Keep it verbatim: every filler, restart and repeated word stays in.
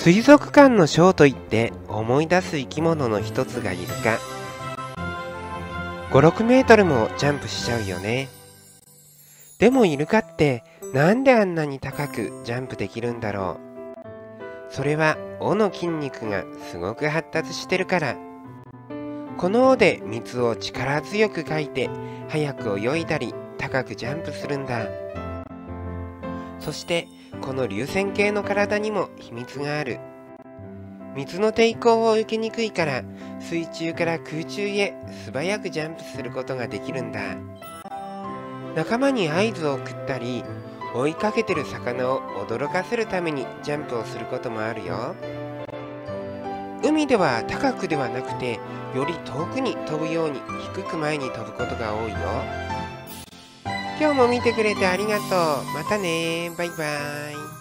水族館のショーといって思い出す生き物の一つがイルカ。ご、ろくメートルもジャンプしちゃうよね。でもイルカってなんであんなに高くジャンプできるんだろう。それは尾の筋肉がすごく発達してるから。この尾で水を力強くかいて速く泳いだり高くジャンプするんだ。そしてこの流線形の体にも秘密がある。水の抵抗を受けにくいから水中から空中へ素早くジャンプすることができるんだ。仲間に合図を送ったり追いかけてる魚を驚かせるためにジャンプをすることもあるよ。海では高くではなくてより遠くに飛ぶように低く前に飛ぶことが多いよ。今日も見てくれてありがとう。またね。バイバーイ。